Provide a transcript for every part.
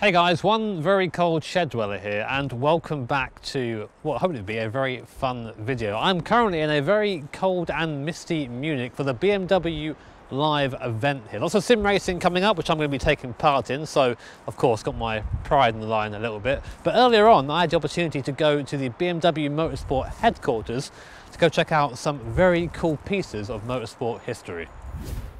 Hey guys, one very cold shed dweller here, and welcome back to what I hope to be a very fun video. I'm currently in a very cold and misty Munich for the BMW live event here. Lots of sim racing coming up, which I'm going to be taking part in, so of course got my pride in the line a little bit. But earlier on I had the opportunity to go to the BMW Motorsport headquarters to go check out some very cool pieces of motorsport history.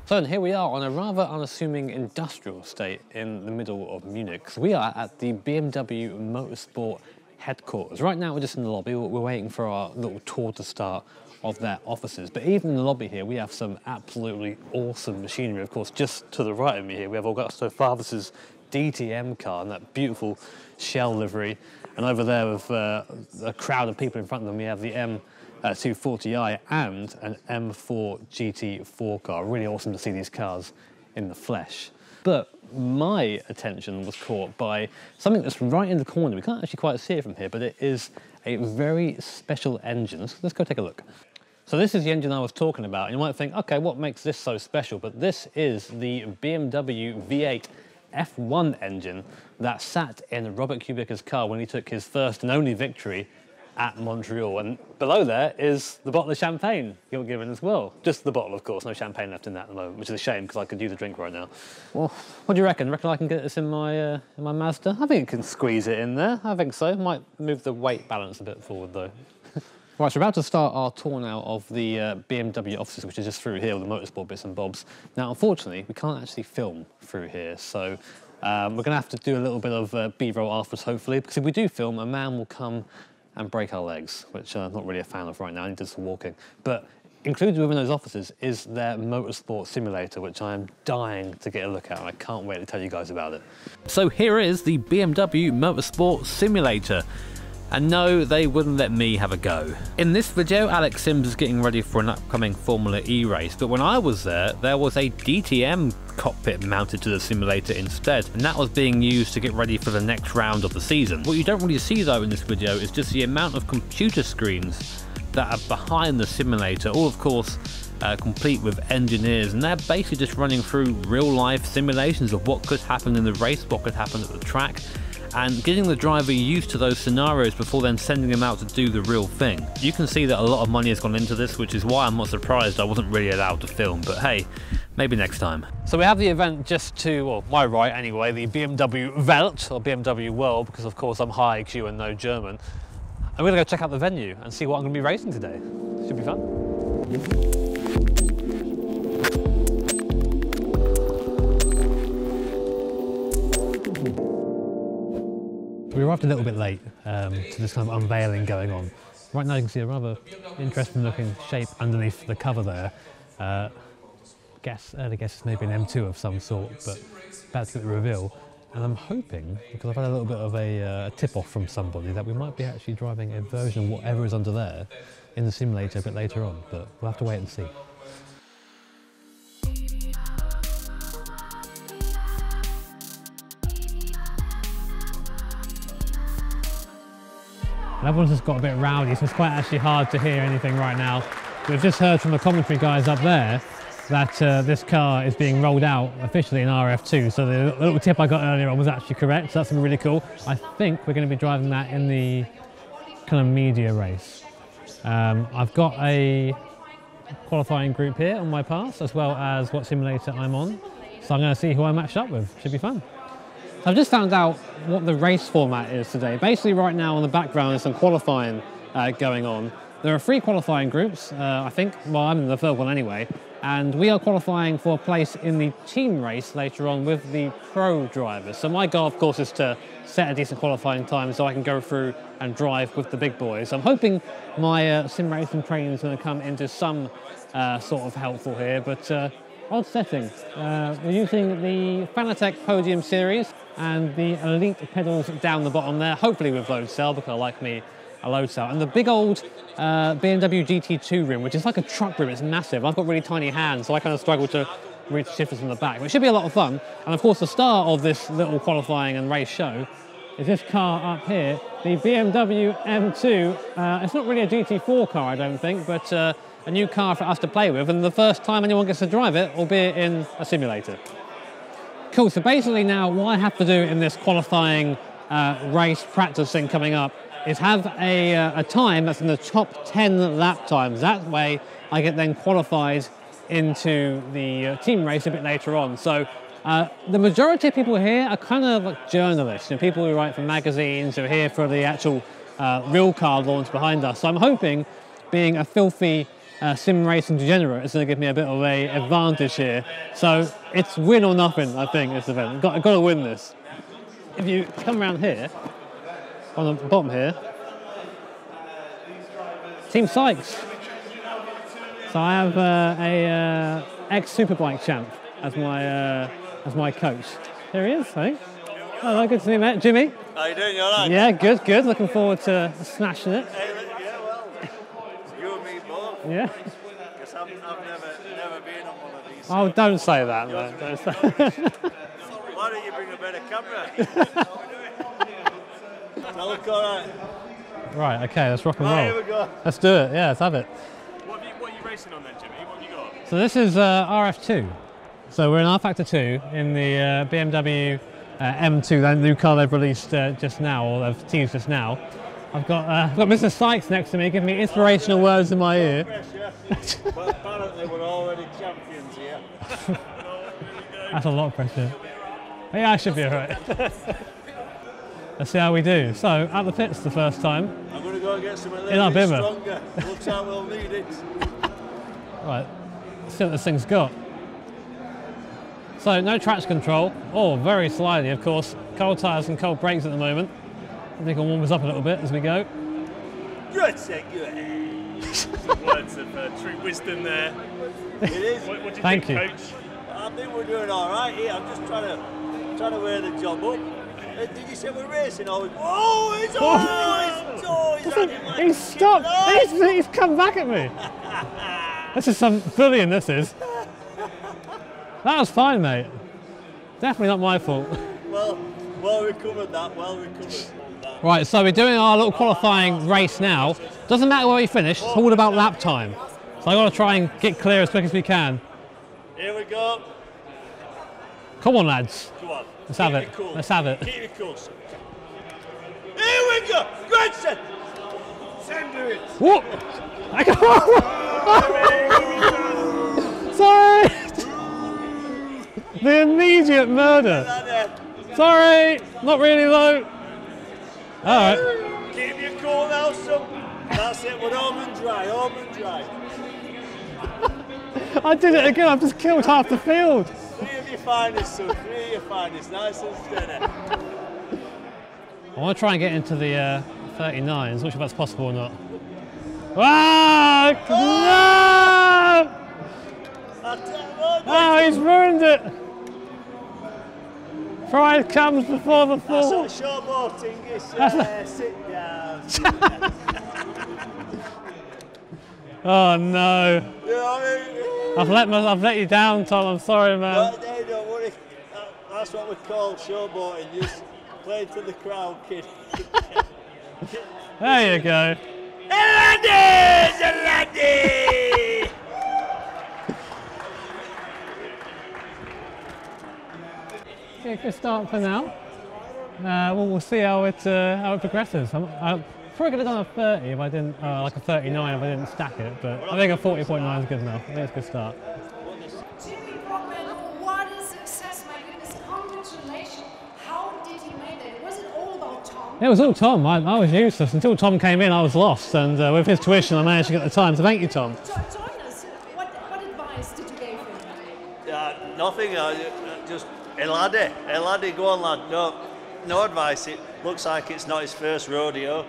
So here we are on a rather unassuming industrial estate in the middle of Munich. We are at the BMW Motorsport headquarters. Right now we're just in the lobby, we're waiting for our little tour to start of their offices. But even in the lobby here we have some absolutely awesome machinery. Of course, just to the right of me here we have Augusto Farfus's DTM car and that beautiful shell livery. And over there with a crowd of people in front of them we have the M240i and an M4 GT4 car. Really awesome to see these cars in the flesh. But my attention was caught by something that's right in the corner. We can't actually quite see it from here, but it is a very special engine. Let's go take a look. So this is the engine I was talking about, and you might think, okay, what makes this so special? But this is the BMW V8 F1 engine that sat in Robert Kubica's car when he took his first and only victory at Montreal. And below there is the bottle of champagne you're given as well. Just the bottle, of course, no champagne left in that at the moment, which is a shame because I could use a drink right now. Well, what do you reckon? Reckon I can get this in my Mazda? I think it can squeeze it in there. I think so. Might move the weight balance a bit forward though. Right, so we're about to start our tour now of the BMW offices, which is just through here with the motorsport bits and bobs. Now, unfortunately, we can't actually film through here, so we're going to have to do a little bit of B-roll afterwards, hopefully, because if we do film, a man will come and break our legs, which I'm not really a fan of right now. I need to do some walking. But included within those offices is their motorsport simulator, which I am dying to get a look at, and I can't wait to tell you guys about it. So here is the BMW Motorsport Simulator. And no, they wouldn't let me have a go. In this video, Alex Sims is getting ready for an upcoming Formula E race, but when I was there, there was a DTM cockpit mounted to the simulator instead, and that was being used to get ready for the next round of the season. What you don't really see though in this video is just the amount of computer screens that are behind the simulator, all of course complete with engineers, and they're basically just running through real life simulations of what could happen in the race, what could happen at the track, and getting the driver used to those scenarios before then sending them out to do the real thing. You can see that a lot of money has gone into this, which is why I'm not surprised I wasn't really allowed to film, but hey, maybe next time. So we have the event just to, well, my right anyway, the BMW Welt, or BMW World, because of course I'm high IQ and no German. I'm gonna go check out the venue and see what I'm gonna be racing today. Should be fun. We arrived a little bit late to this kind of unveiling going on. Right now you can see a rather interesting looking shape underneath the cover there. Early guess is maybe an M2 of some sort, but about to get the reveal. And I'm hoping, because I've had a little bit of a tip-off from somebody, that we might be actually driving a version of whatever is under there in the simulator a bit later on, but we'll have to wait and see. Everyone's just got a bit rowdy, so it's quite actually hard to hear anything right now. We've just heard from the commentary guys up there that this car is being rolled out officially in RF2, so the little tip I got earlier on was actually correct, so that's really cool. I think we're going to be driving that in the kind of media race. I've got a qualifying group here on my pass, as well as what simulator I'm on, so I'm going to see who I matched up with. Should be fun. I've just found out what the race format is today. Basically right now on the background there's some qualifying going on. There are three qualifying groups, I think. Well, I'm in the third one anyway. And we are qualifying for a place in the team race later on with the pro drivers. So my goal, of course, is to set a decent qualifying time so I can go through and drive with the big boys. So I'm hoping my sim racing training is going to come into some sort of helpful here, but odd setting. We're using the Fanatec Podium Series and the Elite pedals down the bottom there, hopefully with load cell, because I like me a load cell. And the big old BMW GT2 rim, which is like a truck rim, it's massive. I've got really tiny hands, so I kind of struggle to reach shifters from the back, but it should be a lot of fun. And of course, the star of this little qualifying and race show is this car up here, the BMW M2. It's not really a GT4 car, I don't think, but a new car for us to play with, and the first time anyone gets to drive it, albeit in a simulator. Cool, so basically now what I have to do in this qualifying race practice thing coming up is have a time that's in the top 10 lap times. That way I get then qualified into the team race a bit later on. So the majority of people here are kind of like journalists, you know, people who write for magazines, who are here for the actual real car launch behind us. So I'm hoping being a filthy sim racing degenerate is going to give me a bit of a advantage here. So it's win or nothing, I think, this event. I've got to win this. If you come around here, on the bottom here, Team Sykes. So I have a ex-Superbike champ as my coach. There he is, I think. Hello, good to see you, mate. Jimmy. How you doing? You all right? Yeah, good, good. Looking forward to smashing it. Hey, yeah, well, you and me both. Yeah. Because I've never been on one of these. Oh, don't say that, mate. Don't say that. Why don't you bring a better camera? I look all right. Right, okay, let's rock and roll. Right, here we go. Let's do it, yeah, let's have it. What are you racing on then, Jimmy? What have you got? So this is RF2. So we're in RF2 in the BMW M2, that new car they've released just now, or they've teased just now. I've got Mr. Sykes next to me, giving me inspirational words in my ear. Pressure. Well, apparently we're already champions here. That's a lot of pressure. But yeah, I should be alright. Let's see how we do. So, at the pits the first time. I'm going to go and get some a little bit stronger. Looks like we'll need it. Right, let's see what this thing's got. So, no traction control, or very slidey, of course. Cold tyres and cold brakes at the moment. I think I'll warm us up a little bit as we go. Good, sir, good. Some words of true wisdom there. It is. What do you Thank think, you. Coach? I think we're doing all right here. I'm just trying to wear the job up. Did you say we're racing? Or oh, he's on! Oh, he's stopped! He's come back at me! This is some bullying, this is. That was fine, mate. Definitely not my fault. Well recovered that, well recovered. Right, so we're doing our little qualifying race now. Doesn't matter where we finish, it's all about lap time. So I've got to try and get clear as quick as we can. Here we go. Come on, lads. Come on. Let's have it. Cool. Let's have it. Keep it cool. Here we go. Gretchen. Send to it. Whoop. I can't. Oh, sorry. The immediate murder. Sorry. Not really low. All right. Keep your cool, Nelson. That's it. We're home and dry. Home and dry. I did it again, I've just killed half the field. Three of your finest, so three of your finest, nice and steady. I want to try and get into the 39s, not sure if that's possible or not. Ah, no! Oh, he's ruined it! Pride comes before the fall. That's a showboating, it's sit down. Sit down. Oh no! You know what I mean? I've let you down, Tom. I'm sorry, man. No, don't worry. That's what we call showboating. You just play to the crowd, kid. There you go. Eladis, Eladis! Yeah, good start for now. We'll see how it progresses. I'm probably going to have done a 30 if I didn't, like a 39 if I didn't stack it, but I think a 40.9 is good enough. I think it's a good start. Jimmy Brockman, what a success, my goodness, congratulations. How did he make that? Was it all about Tom? It was all Tom. I was useless. Until Tom came in, I was lost, and with his tuition, I managed to get the time, so thank you, Tom. Join us. What advice did you give him? Nothing, just, Eladi, go on, lad. No advice. It looks like it's not his first rodeo.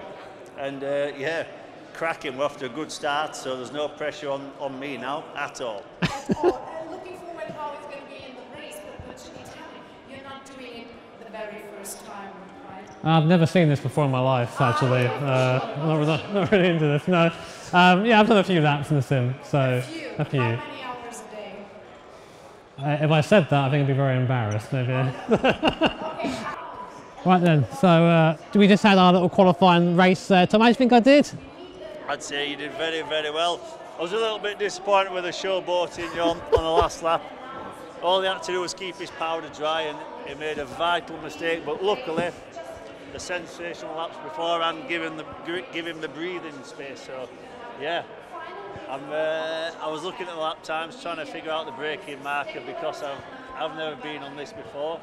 And yeah, cracking, we're off to a good start, so there's no pressure on me now at all. At all. Looking forward to how it's going to be in the race, but what should you tell me? You're not doing it the very first time, right? I've never seen this before in my life, actually. Not really into this, no. Yeah, I've done a few laps in the sim, so a few. How many hours a day? If I said that, I think I'd be very embarrassed, maybe. Okay. Right then, so we just had our little qualifying race there. Tom, how do you think I did? I'd say you did very, very well. I was a little bit disappointed with the showboating on the last lap. All he had to do was keep his powder dry, and he made a vital mistake. But luckily, the sensational laps beforehand give him the breathing space. So, yeah, I was looking at the lap times, trying to figure out the braking marker, because I've never been on this before.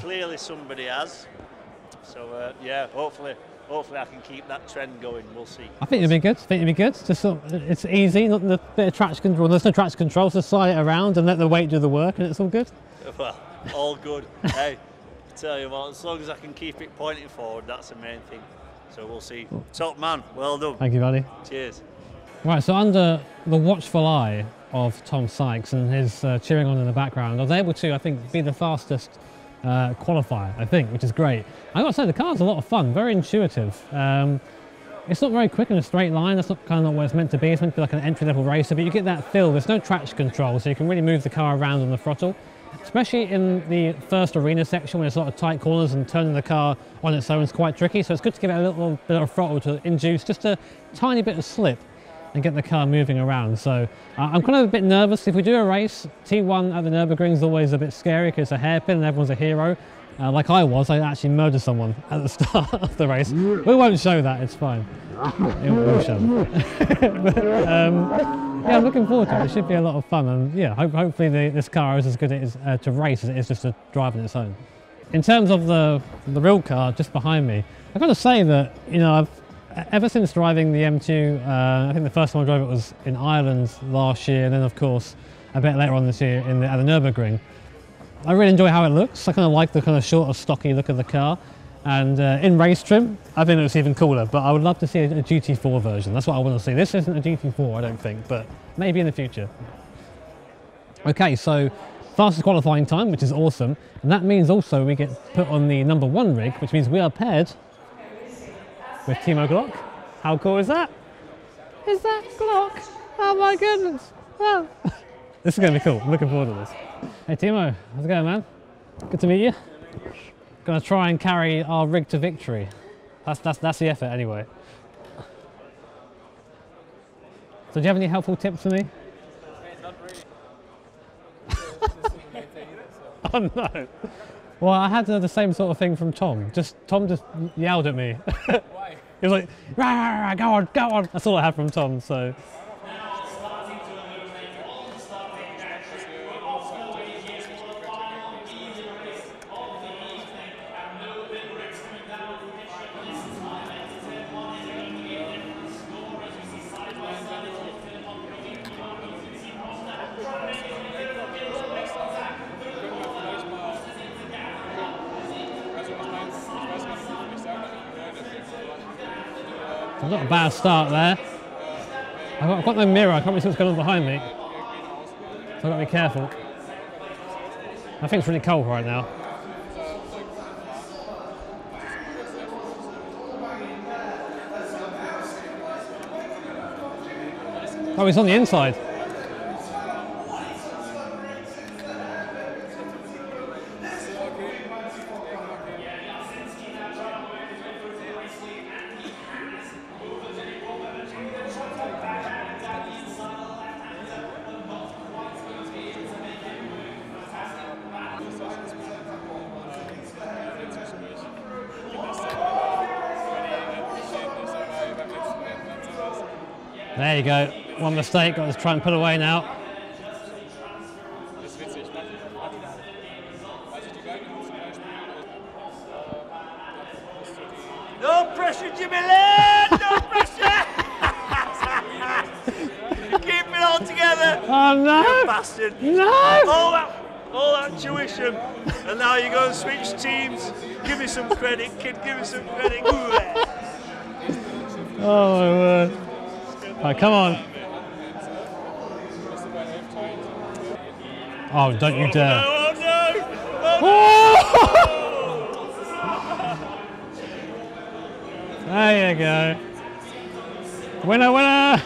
Clearly, somebody has. So, yeah, hopefully I can keep that trend going. We'll see. I think it'll be good. I think it'll be good. Just so, it's easy. Not the bit of traction control. There's no traction control, so slide it around and let the weight do the work, and it's all good. Well, all good. Hey, I tell you what, as long as I can keep it pointing forward, that's the main thing. So we'll see. Cool. Top man, well done. Thank you, buddy. Cheers. Right, so under the watchful eye of Tom Sykes and his cheering on in the background, I was able to, I think, be the fastest qualifier, I think, which is great. I gotta say, the car's a lot of fun, very intuitive. It's not very quick in a straight line. That's not kind of what it's meant to be. It's meant to be like an entry-level racer, but you get that feel. There's no traction control, so you can really move the car around on the throttle, especially in the first arena section when there's a lot of tight corners, and turning the car on its own is quite tricky. So it's good to give it a little bit of throttle to induce just a tiny bit of slip and get the car moving around. So I'm kind of a bit nervous. If we do a race, T1 at the Nürburgring is always a bit scary because it's a hairpin and everyone's a hero. Like I was, I actually murdered someone at the start of the race. We won't show that, it's fine. It will show. But, yeah, I'm looking forward to it. It should be a lot of fun. And yeah, hopefully this car is as good to race as it is just to drive on its own. In terms of the real car just behind me, I've got to say that, you know, ever since driving the M2, I think the first time I drove it was in Ireland last year, and then of course a bit later on this year at the Nürburgring. I really enjoy how it looks. I kind of like the kind of shorter, stocky look of the car, and in race trim, I think it looks even cooler. But I would love to see a GT4 version. That's what I want to see. This isn't a GT4, I don't think, but maybe in the future. Okay, so fastest qualifying time, which is awesome, and that means also we get put on the number 1 rig, which means we are paired with Timo Glock. How cool is that? Is that Glock? Oh my goodness. Oh. This is going to be cool. I'm looking forward to this. Hey Timo, how's it going, man? Good to meet you. Going to try and carry our rig to victory. That's the effort anyway. So do you have any helpful tips for me? Not really. Oh no. Well, I had the same sort of thing from Tom. Tom just yelled at me. Why? He was like, rah, rah, rah, go on, go on. That's all I had from Tom, so. Not a bad start there. I've got no mirror, I can't really see what's going on behind me, so I've got to be careful. I think it's really cold right now. Oh, he's on the inside. There you go, one mistake, got to try and put away now. No pressure, Jimmy Lane, no pressure! Keep it all together, oh, no. You bastard. No! All that tuition, and now you go and switch teams. Give me some credit, kid, give me some credit. Oh my word. Right, come on. Oh, don't you dare. Oh, no. Oh, no. There you go. Winner, winner.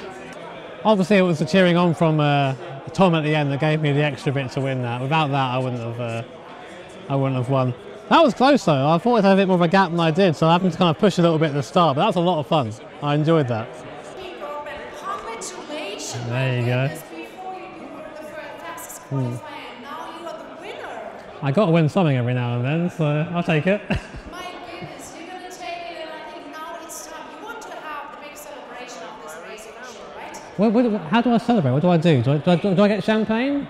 Obviously, it was the cheering on from Tom at the end that gave me the extra bit to win that. Without that, I wouldn't have won. That was close, though. I thought I'd have a bit more of a gap than I did, so I happened to kind of push a little bit at the start, but that was a lot of fun. I enjoyed that. There you go. Now you are the I got to win something every now and then, so I'll take it. My goodness, you're going to take it, and I think now it's time. You want to have the big celebration of this race, I'm sure, right? What, how do I celebrate? What do I do? Do I get champagne?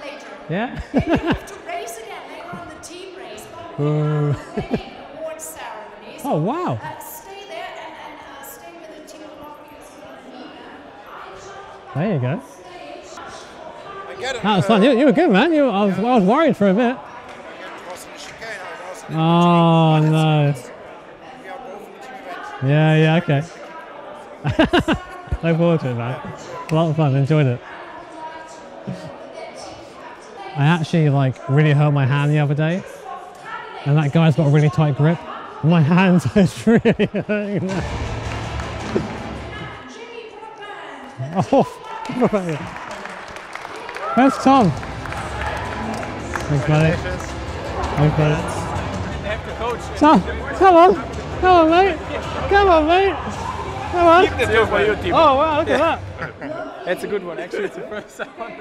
Later. Yeah? Maybe you have to race again later on the team race, but we'll have the winning award ceremonies. Oh, wow. Stay there and stay with the Timo Glock because you want to meet them. There you go. That was fun. You were good, man. I was worried for a bit. Oh, no. Yeah, yeah, okay. Look forward to it, man. A lot of fun. Enjoyed it. I actually, like, really hurt my hand the other day. And that guy's got a really tight grip. My hand is really hurting. Oh, right. Where's Tom? Thanks, buddy. Thanks, buddy. Tom, come on. Come on, mate. Come on, mate. Come on. Keep the two for you, Timo. Oh, wow, look at that. That's a good one. Actually, it's the first one.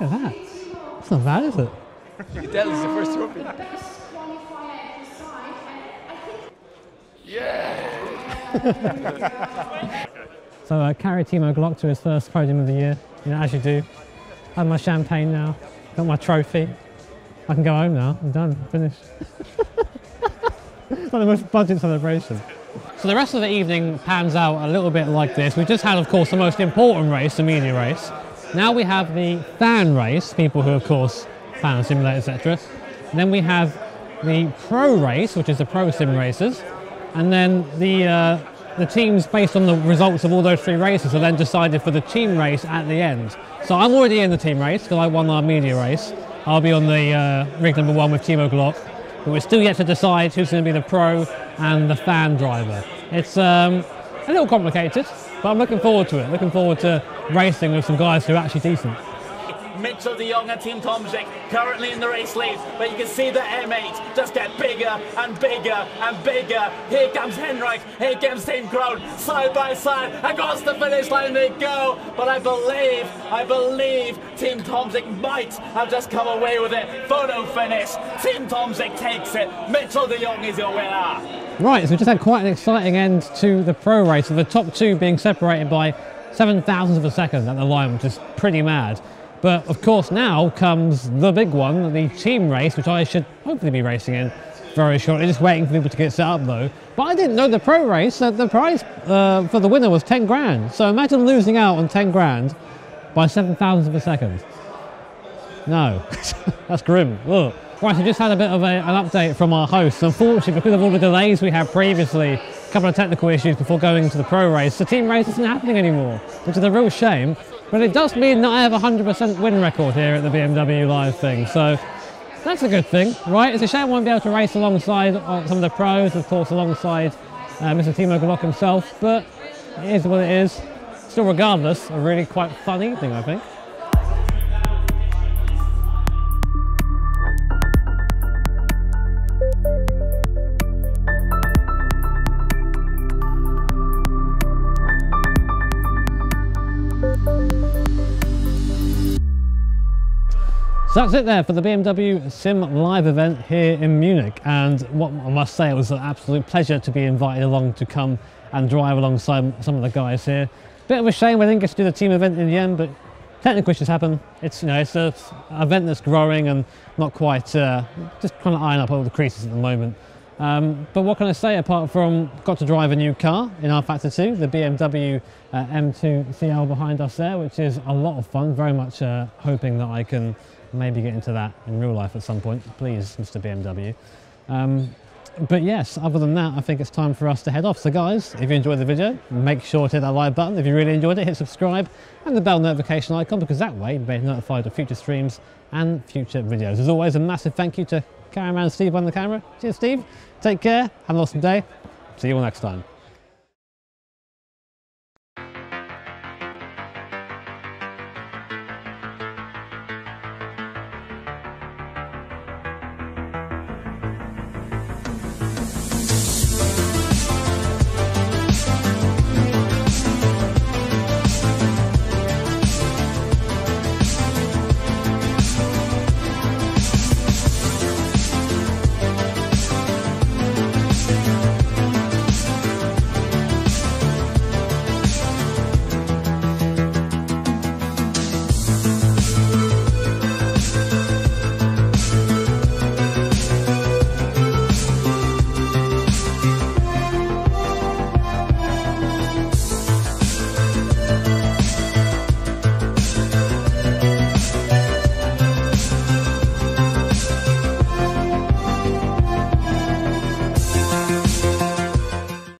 Look at that. It's not bad, is it? That is the first trophy. Yeah! So I carried Timo Glock to his first podium of the year. You know, as you do. I have my champagne now, got my trophy. I can go home now, I'm done, I'm finished. It's not the most budget celebration. So the rest of the evening pans out a little bit like this. We just had, of course, the most important race, the media race. Now we have the fan race, people who, of course, fan simulate, etc. Then we have the pro race, which is the pro sim races. And then the teams, based on the results of all those three races, are then decided for the team race at the end. So I'm already in the team race because I won our media race. I'll be on the rig number one with Timo Glock, but we're still yet to decide who's going to be the pro and the fan driver. It's a little complicated, but I'm looking forward to it. Looking forward to racing with some guys who are actually decent. Mitchell de Jong and Team Tom Sykes currently in the race lead, but you can see the M8 just get bigger and bigger and bigger. Here comes Henrik, here comes Team Krohn, side by side, across the finish line they go. But I believe Team Tom Sykes might have just come away with it. Photo finish, Team Tom Sykes takes it, Mitchell de Jong is your winner. Right, so we just had quite an exciting end to the pro race, with the top two being separated by 7 thousandths of a second at the line, which is pretty mad. But of course now comes the big one, the team race, which I should hopefully be racing in very shortly. Just waiting for people to get set up though. But I didn't know the pro race, that the prize for the winner was 10 grand. So imagine losing out on 10 grand by 7 thousandths of a second. No, that's grim. Ugh. Right, so just had a bit of an update from our hosts. Unfortunately, because of all the delays we had previously, a couple of technical issues before going into the pro race, the team race isn't happening anymore, which is a real shame. But it does mean that I have a 100% win record here at the BMW Live thing, so that's a good thing, right? It's a shame I won't be able to race alongside some of the pros, of course, alongside Mr. Timo Glock himself, but it is what it is. Still, regardless, a really quite fun evening, I think. So that's it there for the BMW Sim Live event here in Munich, and what I must say, it was an absolute pleasure to be invited along to come and drive alongside some of the guys here. Bit of a shame we didn't get to do the team event in the end, but technical issues happen. It's, you know, it's an event that's growing and not quite just trying to iron up all the creases at the moment. But what can I say apart from got to drive a new car in RF2 2, the BMW M2 CL behind us there, which is a lot of fun. Very much hoping that I can maybe get into that in real life at some point. Please, Mr. BMW. But yes, other than that, I think it's time for us to head off. So guys, if you enjoyed the video, make sure to hit that like button. If you really enjoyed it, hit subscribe and the bell notification icon, because that way you'll be notified of future streams and future videos. As always, a massive thank you to cameraman Steve behind the camera. Cheers, Steve. Take care. Have an awesome day. See you all next time.